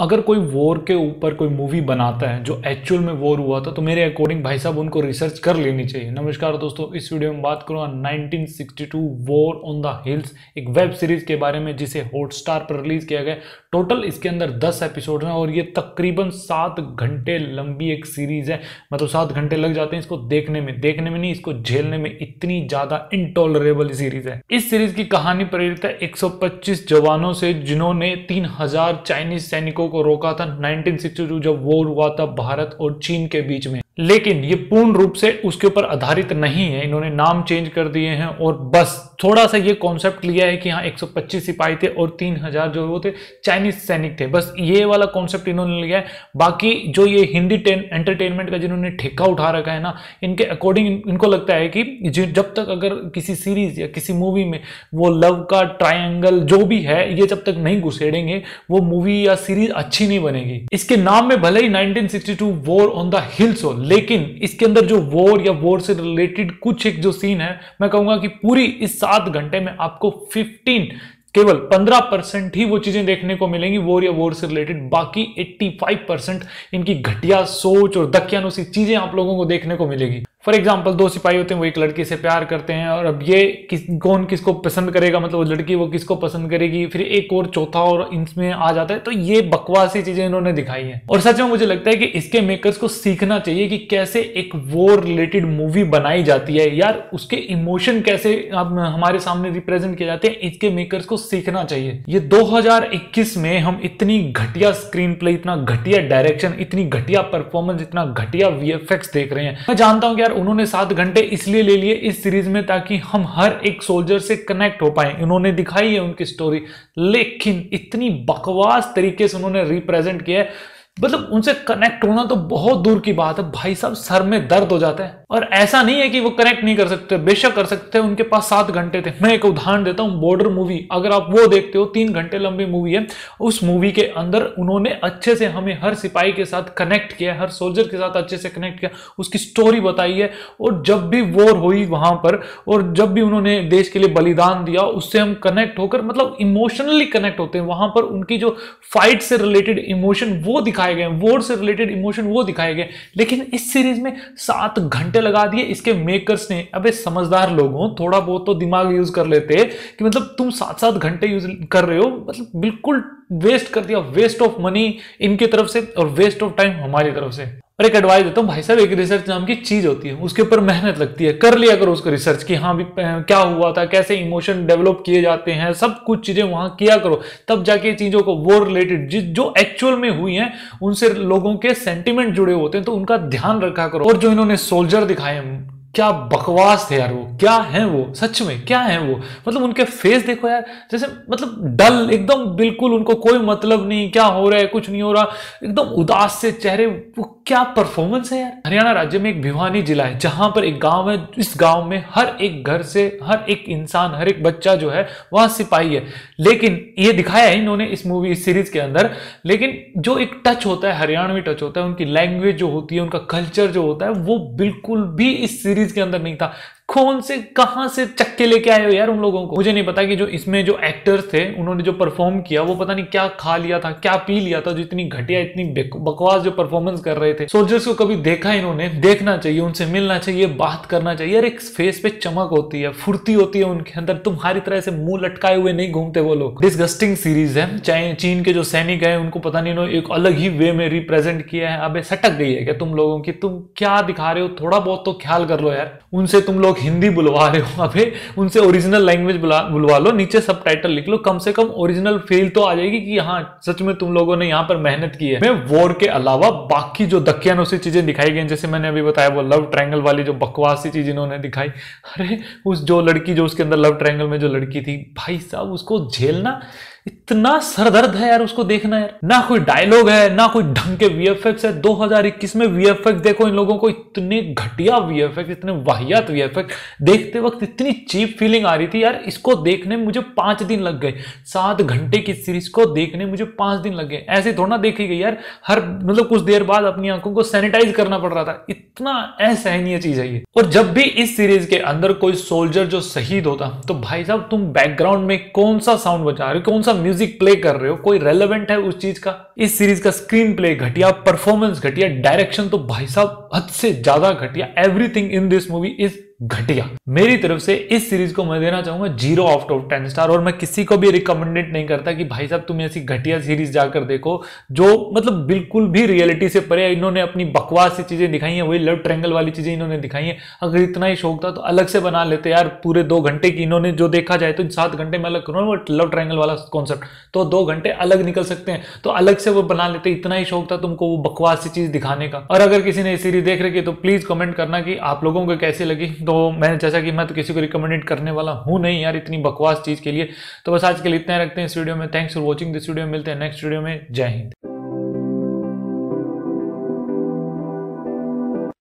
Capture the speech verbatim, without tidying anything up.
अगर कोई वॉर के ऊपर कोई मूवी बनाता है जो एक्चुअल में वॉर हुआ था, तो मेरे अकॉर्डिंग भाई साहब उनको रिसर्च कर लेनी चाहिए। नमस्कार दोस्तों, इस वीडियो में बात करूँगा nineteen sixty two war on the hills, एक वेब सीरीज़ के बारे में जिसे हॉटस्टार पर रिलीज़ किया गया। टोटल इसके अंदर दस एपिसोड हैं और ये तकरीबन सात घंटे लंबी एक सीरीज़ है। मतलब सात घंटे लग जाते हैं इसको देखने में, देखने में नहीं इसको झेलने में, इतनी ज़्यादा इनटॉलरेबल सीरीज़ है। इस सीरीज़ की कहानी प्रेरित है एक सौ पच्चीस जवानों से जिन्होंने तीन हजार चाइनीज सैनिकों को रोका था नाइनटीन सिक्सटी टू जब वॉर हुआ था भारत और चीन के बीच में। लेकिन ये पूर्ण रूप से उसके ऊपर आधारित नहीं है, इन्होंने नाम चेंज कर दिए हैं और बस थोड़ा सा ये कॉन्सेप्ट लिया है कि हाँ एक सौ पच्चीस सिपाही थे और तीन हजार जो वो थे चाइनीज सैनिक थे। बस ये वाला कॉन्सेप्ट इन्होंने लिया है। बाकी जो ये हिंदी एंटरटेनमेंट का जिन्होंने ठेका उठा रखा है ना, इनके अकॉर्डिंग इन, इनको लगता है कि जब तक अगर किसी सीरीज या किसी मूवी में वो लव का ट्राइंगल जो भी है ये जब तक नहीं घुसेड़ेंगे वो मूवी या सीरीज अच्छी नहीं बनेगी। इसके नाम में भले ही nineteen sixty two war on the hills हो, लेकिन इसके अंदर जो वॉर या वॉर से रिलेटेड कुछ एक जो सीन है, मैं कहूंगा कि पूरी इस सात घंटे में आपको फिफ्टीन केवल पंद्रह परसेंट ही वो चीजें देखने को मिलेंगी वॉर या वॉर से रिलेटेड। बाकी पचासी परसेंट इनकी घटिया सोच और दकियानूसी चीजें आप लोगों को देखने को मिलेगी। फॉर एग्जाम्पल, दो सिपाही होते हैं, वो एक लड़की से प्यार करते हैं और अब ये किस कौन किसको पसंद करेगा, मतलब वो लड़की वो किसको पसंद करेगी, फिर एक और चौथा और इसमें आ जाता है। तो ये बकवासी चीजें इन्होंने दिखाई हैं और सच में मुझे लगता है कि इसके मेकर्स को सीखना चाहिए कि कैसे एक वॉर रिलेटेड मूवी बनाई जाती है यार, उसके इमोशन कैसे आप हमारे सामने रिप्रेजेंट किए जाते हैं, इसके मेकर्स को सीखना चाहिए। ये दो हजार इक्कीस में हम इतनी घटिया स्क्रीन प्ले, इतना घटिया डायरेक्शन, इतनी घटिया परफॉर्मेंस, इतना घटिया वी एफ एक्स देख रहे हैं। मैं जानता हूँ कि उन्होंने सात घंटे इसलिए ले लिए इस सीरीज में ताकि हम हर एक सोल्जर से कनेक्ट हो पाए। उन्होंने दिखाई है उनकी स्टोरी, लेकिन इतनी बकवास तरीके से उन्होंने रिप्रेजेंट किया है, मतलब उनसे कनेक्ट होना तो बहुत दूर की बात है भाई साहब, सर में दर्द हो जाता है। और ऐसा नहीं है कि वो कनेक्ट नहीं कर सकते, बेशक कर सकते, उनके पास सात घंटे थे। मैं एक उदाहरण देता हूँ, बॉर्डर मूवी, अगर आप वो देखते हो, तीन घंटे लंबी मूवी है, उस मूवी के अंदर उन्होंने अच्छे से हमें हर सिपाही के साथ कनेक्ट किया, हर सोल्जर के साथ अच्छे से कनेक्ट किया, उसकी स्टोरी बताई है। और जब भी वॉर हुई वहां पर और जब भी उन्होंने देश के लिए बलिदान दिया, उससे हम कनेक्ट होकर, मतलब इमोशनली कनेक्ट होते हैं। वहां पर उनकी जो फाइट से रिलेटेड इमोशन वो दिखा गए, वॉर से रिलेटेड इमोशन वो दिखाए गए। लेकिन इस सीरीज में सात घंटे लगा दिए इसके मेकर्स ने। अबे समझदार लोगों, थोड़ा बहुत तो दिमाग यूज कर लेते कि मतलब तुम सात सात घंटे यूज कर रहे हो, मतलब बिल्कुल वेस्ट कर दिया। वेस्ट ऑफ मनी इनकी तरफ से और वेस्ट ऑफ टाइम हमारी तरफ से। और एक एडवाइस देता हूँ भाई साहब, एक रिसर्च नाम की चीज होती है, उसके ऊपर मेहनत लगती है, कर लिया करो उसको रिसर्च कि हाँ भी क्या हुआ था, कैसे इमोशन डेवलप किए जाते हैं, सब कुछ चीजें वहां किया करो, तब जाके चीजों को वो रिलेटेड जो एक्चुअल में हुई हैं उनसे लोगों के सेंटिमेंट जुड़े होते हैं, तो उनका ध्यान रखा करो। और जो इन्होंने सोल्जर दिखाए हैं, क्या बकवास थे यार, वो क्या है, वो सच में क्या है वो, मतलब उनके फेस देखो यार, जैसे मतलब डल एकदम, बिल्कुल उनको कोई मतलब नहीं, क्या हो रहा है, कुछ नहीं हो रहा, एकदम उदास से चेहरे, वो क्या परफॉर्मेंस है यार। हरियाणा राज्य में एक भिवानी जिला है जहां पर एक गांव है, इस गांव में हर एक घर से हर एक इंसान, हर एक बच्चा जो है वहां सिपाही है। लेकिन ये दिखाया है इन्होंने इस मूवी, इस सीरीज के अंदर, लेकिन जो एक टच होता है, हरियाणवी टच होता है, उनकी लैंग्वेज जो होती है, उनका कल्चर जो होता है, वो बिल्कुल भी इस सीरीज के अंदर नहीं था। कौन से कहां से चक्के लेके आए हो यार उन लोगों को, मुझे नहीं पता कि जो इसमें जो एक्टर्स थे उन्होंने जो परफॉर्म किया वो पता नहीं क्या खा लिया था, क्या पी लिया था, जो इतनी घटिया, इतनी बकवास जो परफॉर्मेंस कर रहे थे। सोल्जर्स को कभी देखा इन्होंने, देखना चाहिए, उनसे मिलना चाहिए, बात करना चाहिए यार, एक फेस पे चमक होती है, फुर्ती होती है उनके अंदर, तुम्हारी तरह से मुंह लटकाए हुए नहीं घूमते वो लोग। डिस्गस्टिंग सीरीज है। चीन के जो सैनिक है उनको पता नहीं इन्होंने एक अलग ही वे में रिप्रेजेंट किया है। अब सटक गई है क्या तुम लोगों की, तुम क्या दिखा रहे हो, थोड़ा बहुत तो ख्याल कर लो यार। उनसे तुम लोग हिंदी बुलवा रहे हो, अबे उनसे ओरिजिनल लैंग्वेज बुलवा लो, नीचे सबटाइटल लिख लो, कम से कम ओरिजिनल फील तो आ जाएगी कि हाँ सच में तुम लोगों ने यहाँ पर मेहनत की है। मैं वॉर के अलावा बाकी जो दकियानूसी चीजें दिखाई गई, जैसे मैंने अभी बताया वो लव ट्रायंगल वाली जो बकवासी चीज इन्होंने दिखाई, अरे उस जो लड़की जो उसके अंदर लव ट्रायंगल में जो लड़की थी भाई साहब, उसको झेलना इतना सरदर्द है यार, उसको देखना यार, ना कोई डायलॉग है, ना कोई ढंग के वीएफएक्स है। दो हजार इक्कीस में वीएफएक्स देखो, इन लोगों को इतने घटिया वीएफएक्स, इतने वाहियात वीएफएक्स, देखते वक्त इतनी चीप फीलिंग आ रही थी यार। इसको देखने मुझे पांच दिन लग गए, सात घंटे की सीरीज को देखने मुझे पांच दिन लग गए। ऐसे थोड़ा ना देखी गई यार, हर मतलब कुछ देर बाद अपनी आंखों को सैनिटाइज करना पड़ रहा था, इतना असहनीय चीज है ये। और जब भी इस सीरीज के अंदर कोई सोल्जर जो शहीद होता तो भाई साहब तुम बैकग्राउंड में कौन सा साउंड बजा रहे हो, कौन सा म्यूजिक प्ले कर रहे हो कोई रेलेवेंट है उस चीज का? इस सीरीज का स्क्रीन प्ले घटिया, परफॉर्मेंस घटिया, डायरेक्शन तो भाई साहब हद से ज्यादा घटिया, everything in this movie is घटिया। मेरी तरफ से इस सीरीज को मैं देना चाहूंगा zero out of ten star, और मैं किसी को भी रिकमेंडेड नहीं करता कि भाई साहब तुम ऐसी घटिया सीरीज जाकर देखो जो मतलब बिल्कुल भी रियलिटी से परे। इन्होंने अपनी बकवास सी चीजें दिखाई हैं, वही लव ट्रैंगल वाली चीजें इन्होंने दिखाई हैं। अगर इतना ही शौक था तो अलग से बना लेते यार, पूरे दो घंटे की इन्होंने जो देखा जाए तो सात घंटे में अलग करो लव ट्रैंगल वाला कॉन्सेप्ट, तो दो घंटे अलग निकल सकते हैं, तो अलग से वो बना लेते। इतना ही शौक था तुमको वो बकवास सी चीज दिखाने का। और अगर किसी ने सीरीज देख रखी है तो प्लीज कमेंट करना कि आप लोगों को कैसी लगी। तो मैंने जैसा कि मैं तो किसी को रिकमेंडेड करने वाला हूं नहीं यार इतनी बकवास चीज के लिए। तो बस आज के लिए इतना रखते हैं इस वीडियो में। Thanks for watching this video, मिलते हैं नेक्स्ट वीडियो में। जय हिंद।